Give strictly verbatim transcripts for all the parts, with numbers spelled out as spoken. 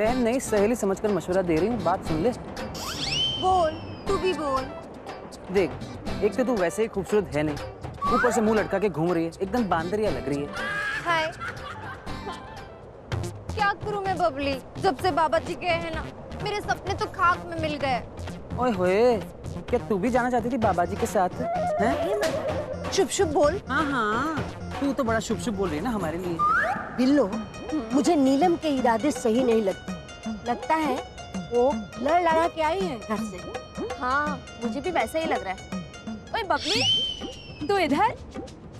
बहन नहीं, सहेली समझकर मशवरा दे रही हूँ, बात सुन ले। बोल, तू भी बोल। देख, एक तो तू वैसे ही खूबसूरत है नहीं, ऊपर से मुंह लटका के घूम रही है, एकदम बांदरिया लग रही है। हाय, क्या करूँ मैं बबली, जब से बाबा जी गए हैं ना, मेरे सपने तो खाक में मिल गए। ओए होए, क्या तू भी जाना चाहती थी बाबा जी के साथ? हैं? शुभ शुभ बोल। हाँ हाँ, तू तो बड़ा शुभ शुभ बोल रही है ना हमारे लिए। बिल्लो, मुझे नीलम के इरादे सही नहीं लगते, लगता है वो लड़ लड़ा के आई है घर से। हाँ, मुझे भी वैसा ही लग रहा है। ओए बबली, तू इधर?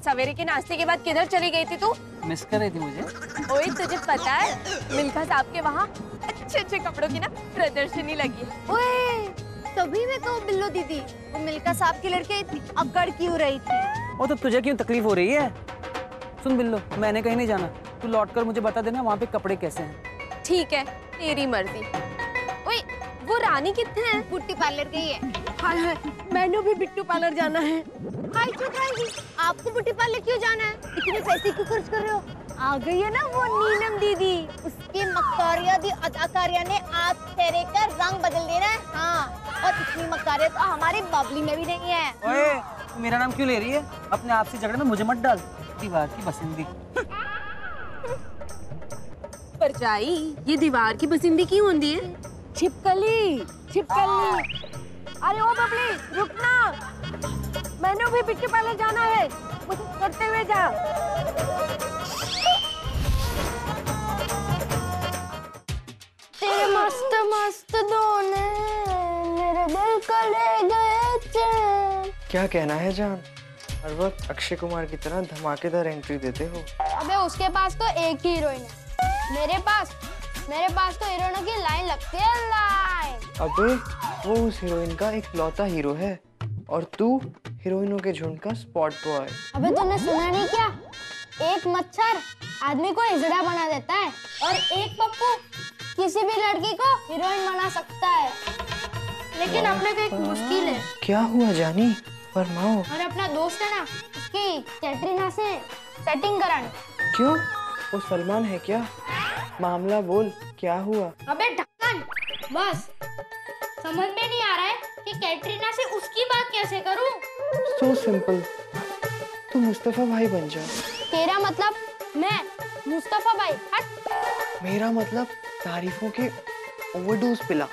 सवेरे के नाश्ते के बाद किधर चली गई थी तू? मिस कर रही थी मुझे। ओए तुझे पता है मिल्खा साहब के वहाँ अच्छे अच्छे कपड़ों की ना प्रदर्शनी लगी। ओए तभी मैं कहूँ बिल्लो दीदी, वो मिल्खा साहब की लड़के इतनी अकड़ क्यों रही थी? ओ तो तुझे क्यों तकलीफ हो रही है? सुन बिल्लो, मैंने कहीं नहीं जाना, तू लौटकर मुझे बता देना वहाँ पे कपड़े कैसे हैं। ठीक है, तेरी मर्जी। ओए वो रानी कितने हैं? बुट्टी पार्लर गई है। हाय हाय, मैंने भी बिट्टू पार्लर जाना है। हाय चौधरी, आपको बुट्टी पार्लर क्यों जाना है? इतने पैसे क्यों खर्च कर रहे हो? आ गई है ना वो नीलम दीदी, उसके मक्कारिया दी अदाकारिया ने आज चेहरे का रंग बदल देना है। हाँ, और इतनी मक्कारिया तो हमारे बबली में भी नहीं है। ओए, मेरा नाम क्यों ले रही है? अपने आप से झगड़े में मुझे मत डाल। दीवार की बसिंदी। परचाई, ये दीवार की बसिंदी क्यों होती है? छिपकली, छिपकली। अरे ओ बबली, रुकना, मैंने भी बिट्टू पार्लर जाना है, मुझे करते हुए जा। तेरे मस्त मस्त दोने मेरे दिल को ले गए चैन। क्या कहना है जान, हर वक्त अक्षय कुमार की तरह धमाकेदार एंट्री देते हो। अबे उसके पास तो एक ही हीरोइन है, मेरे पास मेरे पास तो हीरोइनों की लाइन लगती है, लाइन। अबे वो उस हीरोइन का एक लौता हीरो है और तू हीरोइनों के झुंड का स्पॉट बॉय। अबे तूने सुना नहीं क्या, एक मच्छर आदमी को इजड़ा बना देता है और एक पप्पू किसी भी लड़की को हीरोइन बना सकता है। लेकिन अपने को एक मुश्किल है। क्या हुआ जानी? फरमाओ। और अपना दोस्त है ना, उसकी कैटरीना से सेटिंग करानी। क्यों? वो सलमान है क्या? मामला बोल, क्या हुआ? अबे ढक्कन, बस समझ में नहीं आ रहा है कि कैटरीना से उसकी बात कैसे करूं? So simple, तू मुस्तफा भाई बन जाओ। तेरा मतलब मैं मुस्तफा भाई? हट। मेरा मतलब तारीफों के ओवरडोज पिला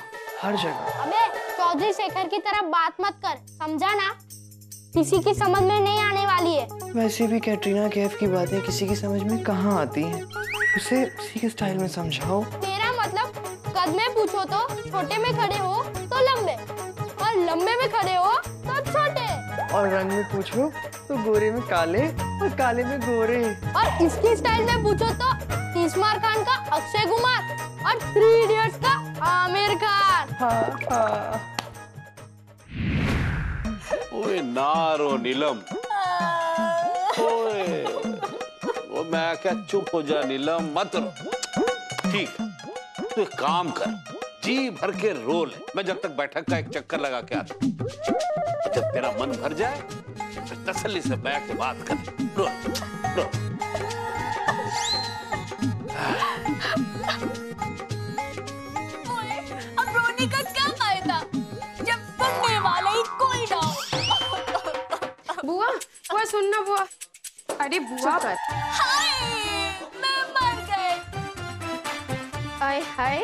हर जगह। अबे चौधरी शेखर की तरह बात मत कर, समझा ना, किसी की समझ में नहीं आने वाली है। वैसे भी कैटरीना कैफ की बातें किसी की समझ में कहाँ आती हैं, उसे उसी के स्टाइल में समझाओ। तेरा मतलब कद में पूछो तो छोटे में, खड़े हो तो लंबे, और लंबे में खड़े हो तो छोटे, और रंग में पूछो तो गोरे में काले और काले में गोरे, और इसकी स्टाइल में पूछो तो आमिर खान का अक्षय कुमार और थ्री इडियट्स का आमिर खान। हाँ हाँ। ओए नारो नीलम, ओए वो मैं क्या, चुप हो जा नीलम, मत रो। ठीक, तू एक काम कर, जी भर के रो ले, मैं जब तक बैठक का एक चक्कर लगा के आता हूँ। जब तेरा मन भर जाए फिर तसल्ली से बैठ के बात कर। रो रो। अब रोने का क्या फायदा जब सुनने वाला ही कोई ना हो। बुआ, बुआ सुनना बुआ। अरे बुआ, हाय मैं मर गई। हाय हाय,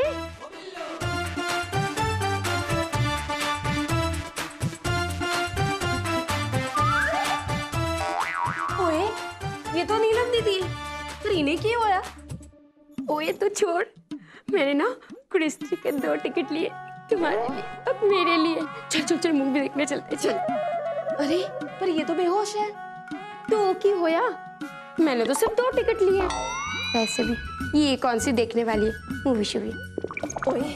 ओए ये तो नीलम दीदी, पर इन्हें क्या हुआ? ओए तो छोड़, मैंने ना क्रिस्टी के दो टिकट लिए, तुम्हारे लिए अब मेरे लिए। चल चल चल, मूवी देखने चलते चल। अरे पर ये तो बेहोश है, तो की होया? मैंने तो सिर्फ दो टिकट लिए, वैसे भी ये कौन सी देखने वाली है मूवी शूवी। ओए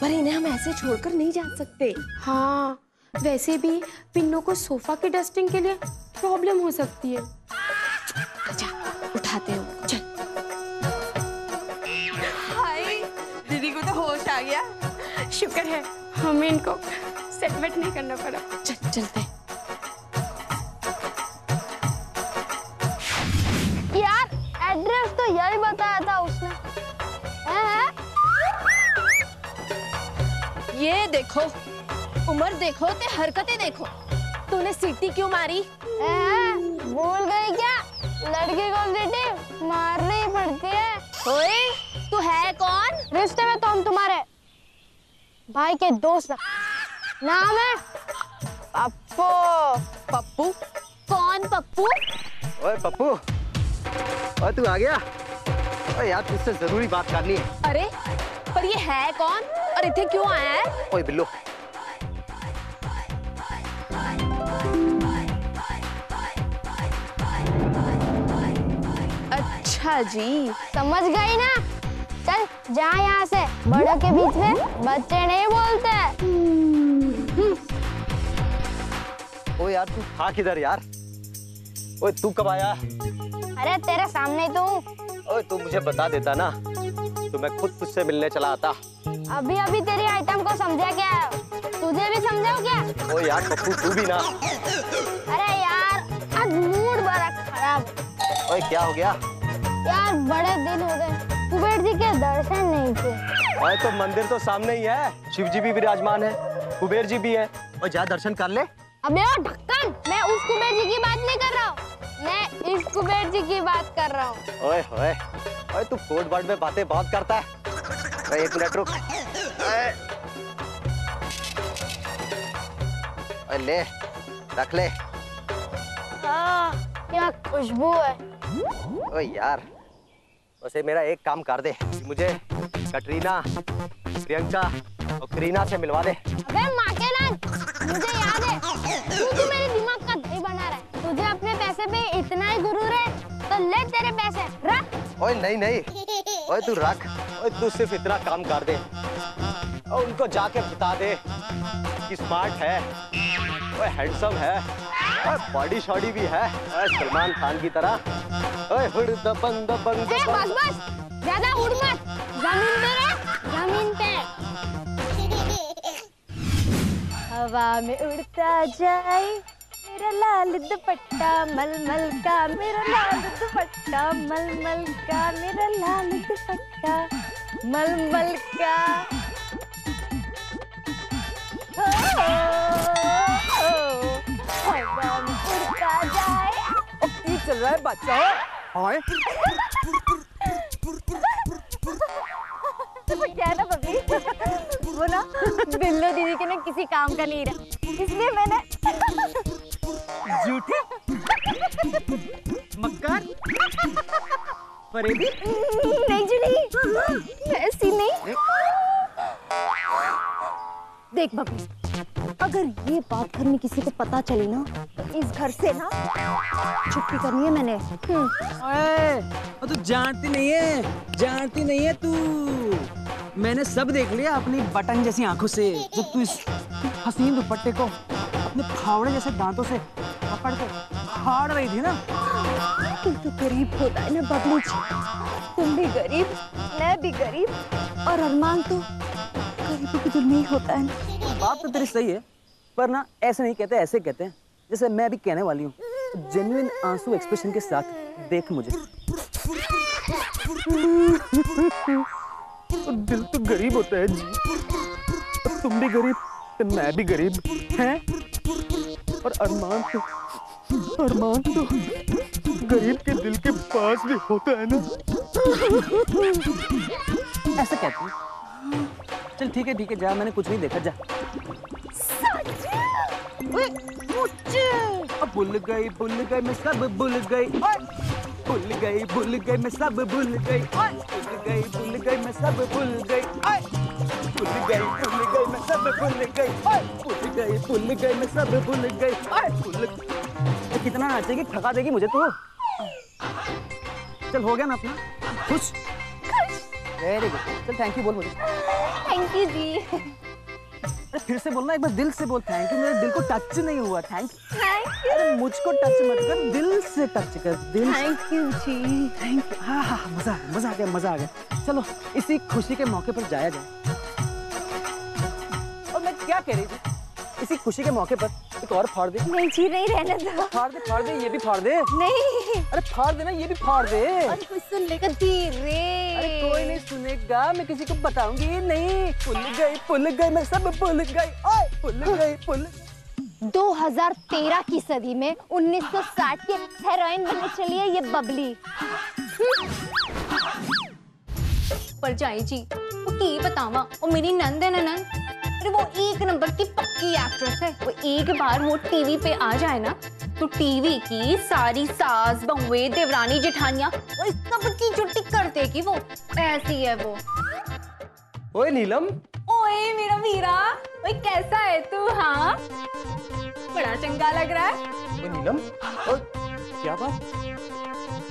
पर इन्हें हम ऐसे छोड़कर नहीं जा सकते। हाँ, वैसे भी पिन्नों को सोफा की डस्टिंग के लिए प्रॉब्लम हो सकती है। अच्छा उठाते हो, चल। शुक्र है हमें इनको सेटमेंट नहीं करना पड़ा। चल चलते यार, एड्रेस तो यही बताया था उसने। है, है? ये देखो, उम्र देखो, ते हरकतें देखो। तूने सीटी क्यों मारी? भूल गई क्या? लड़की को सीटी मारनी ही पड़ती है। ओए, तू है कौन? रिश्ते में तो हम तुम्हारे भाई के दोस्त। नाम है पप्पू। पप्पू? कौन पप्पू? ओए पप्पू, ओए तू आ गया? ओए यार, तुझसे जरूरी बात करनी है। अरे पर ये है कौन और इथे क्यों आया है? ओए बिल्लो, अच्छा जी समझ गई ना। चल जा यहाँ से, बड़ों के बीच में बच्चे नहीं बोलते। ओए यार तू था किधर यार? ओए तू कब आया? अरे तेरे सामने तो हूँ। ओए तू मुझे बता देता ना तो मैं खुद तुझसे मिलने चला आता। अभी अभी तेरी आइटम को समझा क्या? तुझे भी समझाओ क्या? ओ यार पप्पू तू भी ना। अरे यार आज मूड बड़ा खराब। ओए क्या हो गया? यार बड़े दिन हो गए कुबेर जी के दर्शन नहीं किए। ओए तो मंदिर तो सामने ही है, शिव जी भी विराजमान है, कुबेर जी भी है, और जा दर्शन कर ले। अबे ओ ढक्कन, मैं उस कुबेर जी की बात नहीं कर रहा हूँ, मैं इस कुबेर जी की बात कर रहा हूँ। ओए ओए ओए तू कोड वर्ड में बातें बहुत करता है। अरे एक मिनट रुक। अरे ले रख ले। हाँ क्या खुशबू है। ओए यार वैसे मेरा एक काम कर दे, मुझे कटरीना, प्रियंका और करीना से मिलवा दे। अबे माँ के नाथ, मुझे याद है तू तो मेरे दिमाग का दही बना रहा है। तुझे अपने पैसे पे इतना ही गुरूर है तो ले तेरे पैसे रख। ओए नहीं नहीं, ओए तू रख। ओए तू सिर्फ इतना काम कर दे और उनको जाके बता दे कि स्मार्ट है, ओए हैंडसम है, ओए बॉडी शॉडी भी है, ओए सलमान खान की तरह। ओए हुड़ दबंग दबंग। ए बस बस, ज्यादा उड़ मत, जमीन पे रह, जमीन पे। हवा में उड़ता जाए मेरा लाल दुपट्टा मलमल का, मेरा लाल दुपट्टा मलमल का, मेरा लाल दुपट्टा मलमल का। ओ, ओ, ओ, जाए। अब ये चल रहा है बच्चा। हाँ तो क्या है ना बबली, वो ना बिल्लो दीदी के ना किसी काम का नहीं रहा, इसलिए मैंने झूठे मक्कार फरेबी नहीं जुड़ी ऐसी नहीं। देख बबली, अगर ये बात घर में किसी को पता चली ना तो इस घर से ना छुट्टी करनी है मैंने। ओए तू जानती नहीं है, जानती नहीं है तू, मैंने सब देख लिया अपनी बटन जैसी आंखों से। जब तू इस हसीन दुपट्टे को अपने फावड़े जैसे दांतों से पकड़ के फाड़ रही थी ना, तू तो गरीब होता है ना बबलू जी, तुम भी गरीब, मैं भी गरीब, और अरमान तो गरीबों की दुनिया ही होता है ना। बात तो तेरी सही है, पर ना ऐसे नहीं कहते, ऐसे कहते हैं जैसे मैं अभी कहने वाली हूँ, जेन्युइन आंसू एक्सप्रेशन के साथ। देख मुझे, दिल तो गरीब होता है जी, तुम भी गरीब, मैं भी गरीब हैं, और अरमान तो, अरमान तो गरीब के दिल के पास भी होता है ना, ऐसा कहती हूँ। चल ठीक है ठीक है, जा, मैंने कुछ नहीं देखा, जा। अब भूल गई भूल गई मैं सब भूल गई, भूल गई भूल गई मैं सब भूल गई, भूल गई भूल गई मैं सब भूल गई, भूल गई भूल गई मैं सब भूल गई, भूल गई भूल गई मैं सब भूल गई। भूल कितना नाचेगी, थका देगी मुझे तू। चल हो गया ना अपना, खुश? Very good. चल थैंक यू बोल मुझे। थैंक यू जी। फिर से बोलना, एक बार दिल से बोल थैंक यू। मेरे दिल को टच नहीं हुआ, थैंक यू। अरे मुझको टच मत कर, दिल से टच कर, दिल। थैंक यू जी, थैंक यू। हाँ हाँ मजा मजा आ गया, मजा आ गया। चलो इसी खुशी के मौके पर जाया जाए। और मैं क्या कह रही थी, इसी खुशी के मौके पर एक और फाड़ दे। नहीं जी नहीं, रहने दो। फाड़ दे फाड़ दे, ये भी फाड़ दे। नहीं अरे फाड़ दे ना, ये भी फाड़ दे। अरे कोई सुन लेगा धीरे। अरे कोई नहीं सुनेगा, मैं किसी को बताऊंगी नहीं। पुल गई पुल गई, मैं सब पुल गई, ओए पुल गई पुल। दो हज़ार तेरह की सदी में उन्नीस सौ साठ के हेरोइन बनने चली है ये बबली। पर जाई जी वो की बतावा, वो मेरी नंद है ना ननंद, अरे वो एक नंबर की पक्की एक्ट्रेस है। वो एक बार वो टीवी पे आ जाए ना तो टीवी की सारी सास बहुएं देवरानी जेठानियां और सबकी छुट्टी कर देगी। वो ऐसी है वो। ओए नीलम, ओए मेरा वीरा, ओए कैसा है तू? हाँ बड़ा चंगा लग रहा है। ओए नीलम, और क्या बात,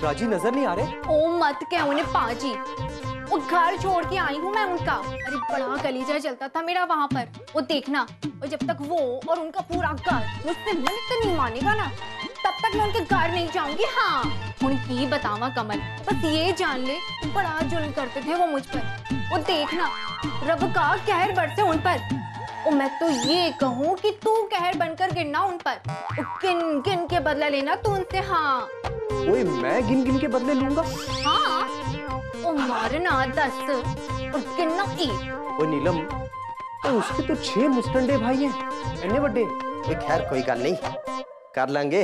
राजी नजर नहीं आ रहे? ओ मत कह उन्हें पाजी, वो घर छोड़ के आई हूँ मैं उनका। अरे बड़ा कलीजा चलता था मेरा वहाँ पर, वो देखना। और जब तक वो और उनका पूरा घर मुझसे मिलकर तो नहीं मानेगा ना, तब तक मैं उनके घर नहीं जाऊंगी। हाँ उनकी बतावा कमल, बस ये जान ले बड़ा जुल्म करते थे वो मुझ पर। वो देखना रब का कहर बरसे उन पर। और मैं तो ये कहूँ कि तू कहर बनकर गिरना उन पर, गिन गिन के बदला लेना तू उनसे। हाँ ओए मैं गिन गिन के बदले लूंगा? हाँ ओ मारना दस और किन्ना एक। ओ नीलम तो उसके तो छह मुस्टंडे भाई हैं, इतने बड़े। एक खैर कोई गल नहीं, कर लेंगे।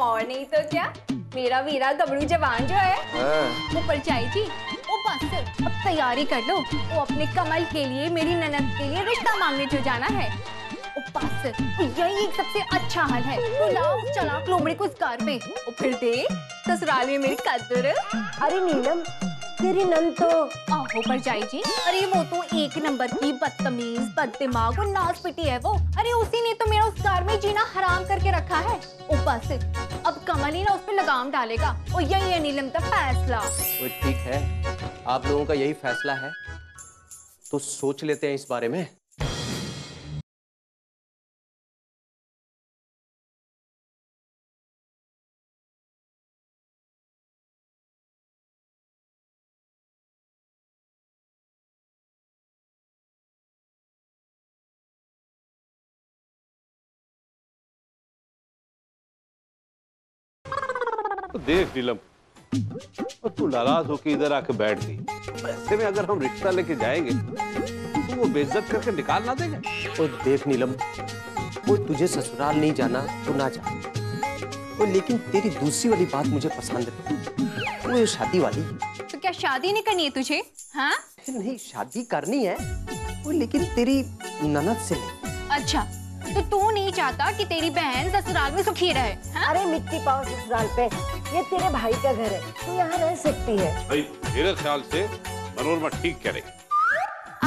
और नहीं तो क्या, मेरा वीरा गबरू जवान जो है। हाँ। वो परचाई जी वो बस अब तैयारी कर लो, वो अपने कमल के लिए मेरी ननद के लिए रिश्ता मांगने जो जाना है। बस यही एक सबसे अच्छा हल है। तो चलाक लोमड़ी को इस कार पे और फिर दे ससुराल में मेरी कद्दूर। अरे नीलम तेरी नंद तो आहो पर जाई जी, अरे वो तो एक नंबर की बदतमीज बददिमाग और नासपिटी है वो। अरे उसी ने तो मेरा उस कार में जीना हराम करके रखा है। ओ बस अब कमल ही ना उस पर लगाम डालेगा। और यही है नीलम का फैसला। वो ठीक है, आप लोगों का यही फैसला है तो सोच लेते हैं इस बारे में। तो देख नीलम, तो तू नाराज होकर इधर आके बैठ गई। ऐसे में अगर हम रिक्शा लेके जाएंगे तो वो बेइज्जत करके निकाल ना देंगे। और देख नीलम, वो तुझे ससुराल नहीं जाना तो ना जा, और लेकिन तेरी दूसरी वाली बात मुझे पसंद है, वो शादी वाली। तो क्या शादी नहीं करनी है तुझे? हाँ नहीं शादी करनी है वो, लेकिन तेरी ननद से। अच्छा तो तू नहीं चाहता कि तेरी बहन ससुराल में सुखी रहे? हा? अरे मिट्टी पाओ ससुराल पे, ये तेरे भाई का घर है, तू यहाँ रह सकती है। भाई मेरे ख्याल से मनोरमा ठीक करे।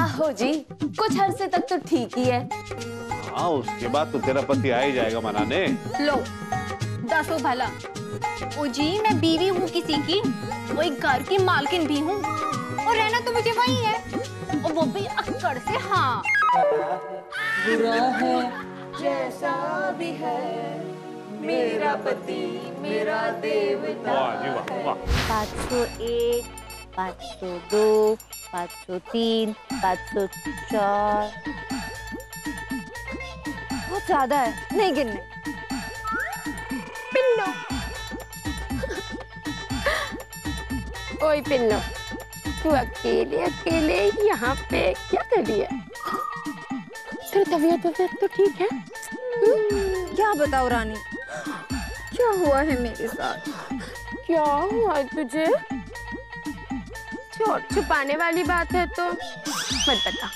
आहो जी कुछ अरसे तक तो ठीक ही है। हाँ उसके बाद तो तेरा पति आ ही जाएगा मनाने। लो दसो भला, ओ जी मैं बीवी हूँ किसी की, वो एक घर की मालकिन भी हूँ, और रहना तो मुझे वही है, और वो भी अक्कड़ से। हाँ बुरा है जैसा भी है, मेरा पति मेरा देवता है। पाँच सौ एक, पाँच सौ दो, पाँच सौ तीन, पाँच सौ चार, बहुत ज्यादा है, नहीं गिनने। पिन्नो ओए पिन्नो, तू अकेले अकेले यहाँ पे क्या कर रही है? तेरी तबीयत वबीयत तो ठीक है? क्या बताओ रानी, क्या हुआ है मेरे साथ? क्या हुआ तुझे? छोड़ छुपाने वाली बात है तो मत बता।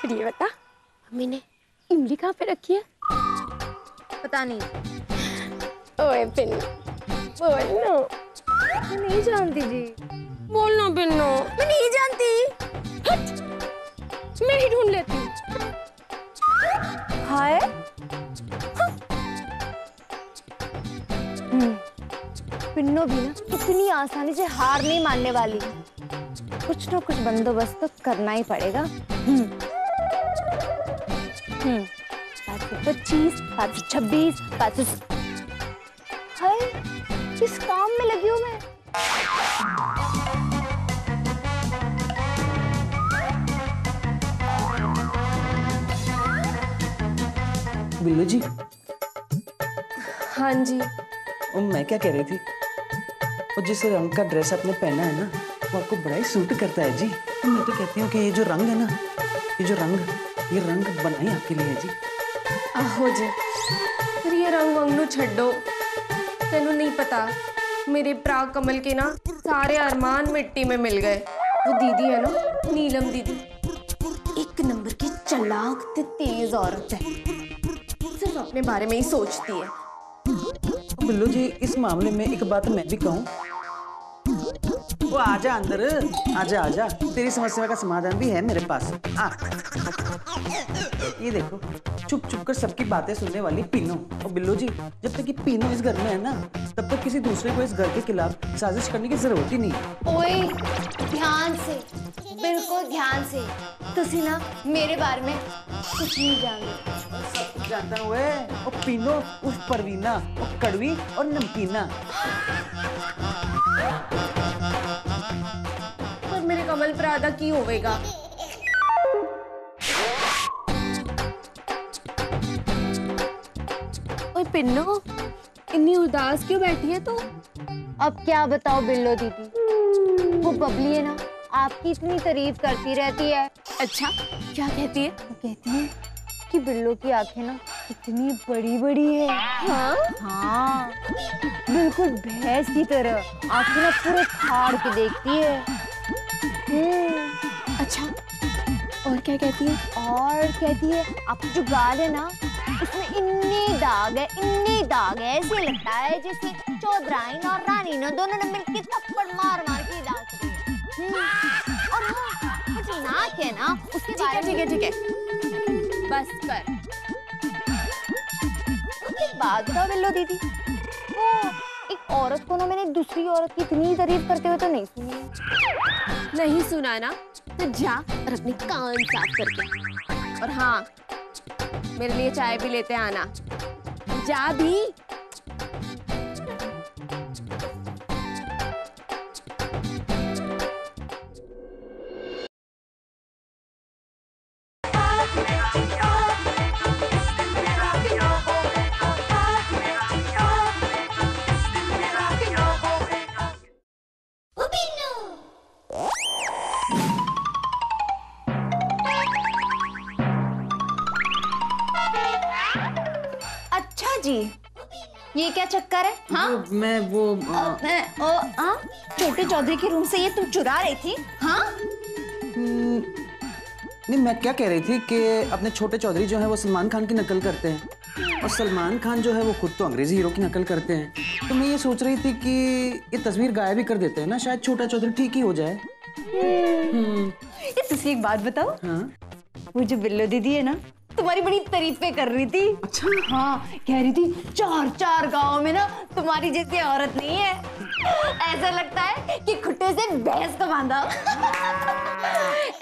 फिर ये बता, मम्मी ने इमली कहाँ पे रखी है? पता नहीं। ओए पिन्नो बोल नो। मैं नहीं जानती जी। बोल ना पिन्नो। मैं नहीं जानती, मैं ही ढूंढ लेती हूँ। हाय पिन्नो भी ना इतनी आसानी से हार नहीं मानने वाली, कुछ ना कुछ बंदोबस्त तो करना ही पड़ेगा। हम्म पाँच सौ पच्चीस, पाँच सौ छब्बीस, पाँच सौ। हाय किस काम में लगी हूँ मैं? बिल्लू जी। हाँ जी। और मैं क्या कह रही थी, और जिस रंग का ड्रेस आपने पहना है ना, वो आपको बड़ा ही सूट करता है जी। तो मैं तो कहती हूँ कि ये जो रंग है ना, ये जो रंग, ये रंग बनाई आपके लिए जी। आहो जी, फिर ये रंग वंग नू छड्डो, तेनू नहीं पता मेरे प्राग कमल के ना सारे अरमान मिट्टी में मिल गए। वो दीदी है ना, नीलम दीदी, एक नंबर की चालाक ते तेज औरत है, सिर्फ अपने बारे में ही सोचती है। बिल्लू जी, इस मामले में एक बात मैं भी कहूँ, वो आजा अंदर, आजा आजा, तेरी समस्या का समाधान भी है मेरे पास। आ ये देखो, चुप चुप कर सबकी बातें सुनने वाली पीनू। और बिल्लू जी, जब तक कि पीनू इस घर में है ना, तब तक किसी दूसरे को इस घर के खिलाफ साजिश करने की जरूरत ही नहीं। ओए, ध्यान से, बिल्कुल ध्यान से, तुसी ना मेरे बारे में कुछ नहीं जानते। जानता हूँ वे, और पीनू, उस परवीना, और कड़वी और नमकीना। पर मेरे कमल प्रादा की होवेगा? बिल्लो, इतनी उदास क्यों बैठी है तू? अब क्या बताओ बिल्लो दीदी, वो बबली है ना, आपकी इतनी तारीफ करती रहती है। अच्छा, क्या कहती है? वो कहती है कि बिल्लो की आंखें ना इतनी बड़ी बड़ी है। हाँ हाँ, बिल्कुल भैंस की तरह आंखें ना पूरे फाड़ के देखती है। अच्छा, और क्या कहती है? और कहती है आपकी जो गाल है ना, इसमें इन्नी दाग है, इन्नी दाग है, ऐसे लगता है जैसे चौधराइन और रानी ना दोनों ने मिलकर थप्पड़ मार मार के दाग की। और कुछ नाक है ना, उसके बारे में। ठीक है ठीक है ठीक है, बस कर। एक बात बताओ बिल्लो दीदी, वो एक औरत को ना मैंने दूसरी औरत की इतनी तारीफ करते हुए तो नहीं सुनी। नहीं सुना ना, तो जा और अपने कान साफ करके, और हाँ, मेरे लिए चाय भी लेते आना। जा भी। ये क्या चक्कर है? हाँ? वो, मैं वो आ... ओ, मैं, ओ, आ? छोटे चौधरी के रूम से ये तुम चुरा रही थी? हाँ? नहीं, मैं क्या कह रही थी कि अपने छोटे चौधरी जो है वो सलमान खान की नकल करते हैं, और सलमान खान जो है वो खुद तो अंग्रेजी हीरो की नकल करते हैं। तो मैं ये सोच रही थी कि ये तस्वीर गायब ही कर देते हैं ना, शायद छोटा चौधरी ठीक ही हो जाए। तुझे एक बात बताओ, हाँ? वो जो बिल्लो दीदी है ना, तुम्हारी बड़ी तारीफें कर रही थी। अच्छा? हाँ, कह रही थी चार चार गांव में ना तुम्हारी जैसी औरत नहीं है, ऐसा लगता है कि खुट्टे से भैंस को बांधा।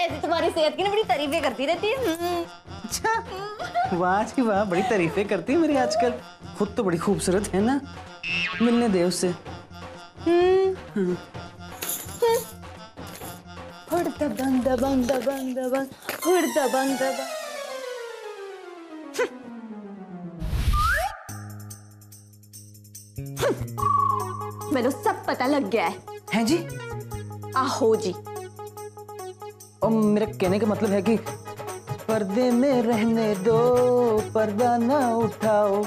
ऐसे तुम्हारी सेहत की ना बड़ी तारीफें करती रहती है। अच्छा, वाह जी वाह, बड़ी तारीफें करती है मेरी आजकल। खुद तो बड़ी खूबसूरत है ना, मिलने दे उससे। मैंने सब पता लग गया है। हैं जी? आहो जी। और मेरा कहने का मतलब है कि पर्दे में रहने दो, पर्दा ना उठाओ,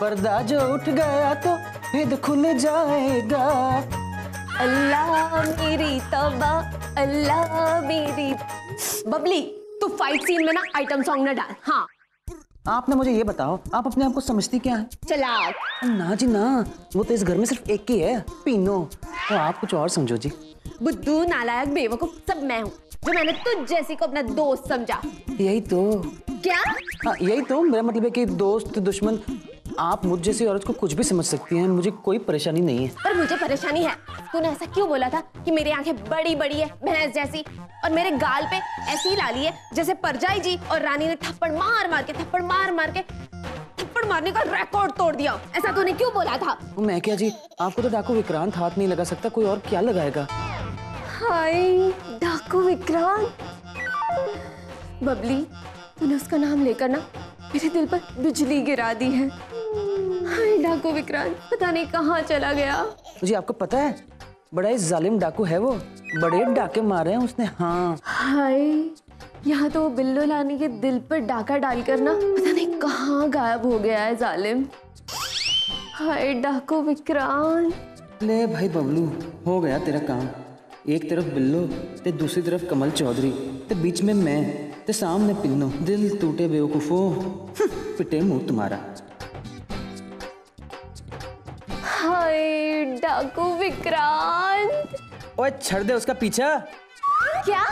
पर्दा जो उठ गया तो भेद खुल जाएगा। अल्लाह मेरी तौबा, अल्लाह मेरी। बबली, तू फाइट सीन में ना आइटम सॉन्ग ना डाल। हाँ। आप ना मुझे ये बताओ, आप अपने आप को समझती क्या है? चालाक। ना जी ना, वो तो इस घर में सिर्फ एक ही है, पीनो। तो आप कुछ और समझो जी। बुद्धू, नालायक, बेवकूफ सब मैं हूँ, जो मैंने तुझ जैसी को अपना दोस्त समझा। यही तो। क्या? हाँ, यही तो मेरा मतलब है कि दोस्त दुश्मन। आप मुझ जैसी औरत को कुछ भी समझ सकती हैं, मुझे कोई परेशानी नहीं है। पर मुझे परेशानी है। तूने ऐसा क्यों बोला था कि मेरी आंखें बड़ी बड़ी है, भैंस जैसी, और मेरे गाल पे ऐसी लाली है जैसे परजाई जी और रानी ने थप्पड़ मार मार के थप्पड़ मार मार के थप्पड़ मारने का रिकॉर्ड तोड़ दिया। ऐसा तूने क्यों बोला था? मैं क्या जी, आपको तो डाकू विक्रांत हाथ नहीं लगा सकता, कोई और क्या लगाएगा? हाय, डाकू विक्रांत। बबली, तूने उसका नाम लेकर ना मेरे दिल पर बिजली गिरा दी है। हाय डाकू विक्रांत, पता नहीं कहाँ चला गया। मुझे आपको पता है, बड़ा ही जालिम डाकू है वो, बड़े डाके मारे हैं उसने। हाँ हाय, यहाँ तो वो बिल्लो लाने के दिल पर डाका डालकर ना पता नहीं कहाँ गायब हो गया है जालिम। हाय डाकू विक्रांत। ले भाई बबलू, हो गया तेरा काम। एक तरफ बिल्लो ते दूसरी तरफ कमल चौधरी ते बीच में मैं ते सामने पिन्नो। दिल टूटे बेवकूफो, पिटे मुंह तुम्हारा। हाय डाकू विक्रांत। ओए छड़ दे उसका पीछा। क्या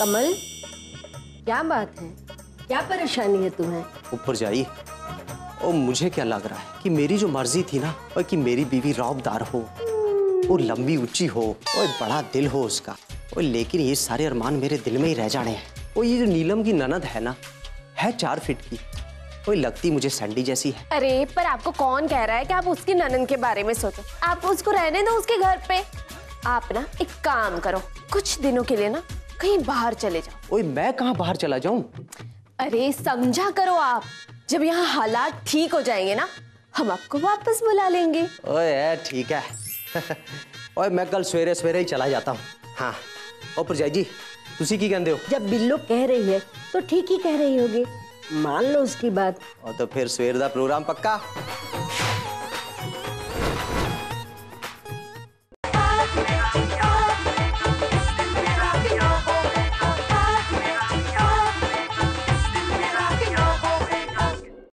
कमल, क्या बात है, क्या परेशानी है तुम्हें? ऊपर जाइए। और मुझे क्या लग रहा है कि मेरी जो मर्जी थी ना, और कि मेरी बीवी रौबदार हो और लंबी ऊंची हो और बड़ा दिल हो उसका, और लेकिन ये सारे अरमान मेरे दिल में ही रह जाने हैं। और ये जो नीलम की ननद है ना, है चार फिट की, कोई लगती मुझे सैंडी जैसी है। अरे पर आपको कौन कह रहा है कि आप उसकी ननद के बारे में सोचो? आप उसको रहने दो उसके घर पे। आप ना एक काम करो, कुछ दिनों के लिए ना कहीं बाहर चले जाओ। ओए मैं कहाँ बाहर चला जाऊं? अरे समझा करो आप, जब यहाँ हालात ठीक हो जाएंगे ना, हम आपको वापस बुला लेंगे। ओए ठीक है। ओए मैं कल सवेरे सवेरे ही चला जाता हूँ। हाँ और परजाई जी, तुसी की कहते हो? जब बिल्लो कह रही है तो ठीक ही कह रही होगी, मान लो उसकी बात। और तो फिर सवेर का प्रोग्राम पक्का।